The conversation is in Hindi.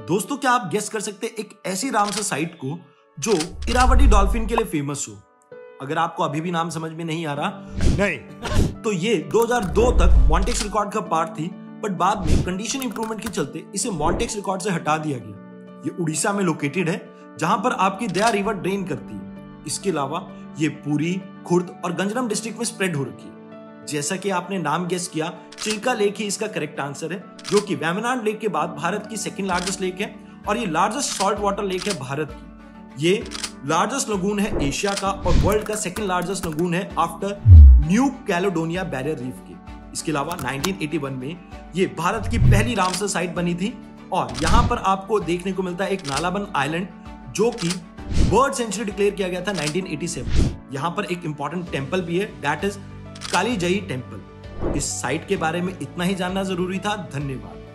दोस्तों क्या आप गेस कर सकते हैं एक ऐसी रामसर साइट को जो इरावदी डॉल्फिन के लिए फेमस हो? अगर आपको अभी भी नाम समझ में नहीं आ रहा, नहीं तो ये 2002 तक मॉन्टेक्स रिकॉर्ड का पार्ट थी, बट बाद में कंडीशन इंप्रूवमेंट के चलते इसे मॉन्टेक्स रिकॉर्ड से हटा दिया गया। ये उड़ीसा में लोकेटेड है जहां पर आपकी दया रिवर ड्रेन करती है। इसके अलावा ये पुरी, खुर्द और गंजराम डिस्ट्रिक्ट में स्प्रेड हो रखी है। जैसा कि आपने नाम गेस किया, चिल्का लेक ही इसका करेक्ट आंसर है, जो कि वेम्बनाड लेक के बाद भारत की सेकंड लार्जेस्ट लेक है और ये लार्जेस्ट सॉल्ट वाटर लेक है भारत की। ये लार्जेस्ट लगून है एशिया का और वर्ल्ड का सेकंड लार्जेस्ट लगून है after New Caledonia barrier reef के। इसके अलावा 1981 में ये भारत की पहली रामसर साइट बनी थी और यहाँ पर आपको देखने को मिलता है एक नालाबन आइलैंड जो कि बर्ड सेंचुरी डिक्लेयर किया गया था 1987। यहाँ पर एक इंपॉर्टेंट टेम्पल भी है, दैट इज काली जई टेम्पल। इस साइट के बारे में इतना ही जानना जरूरी था। धन्यवाद।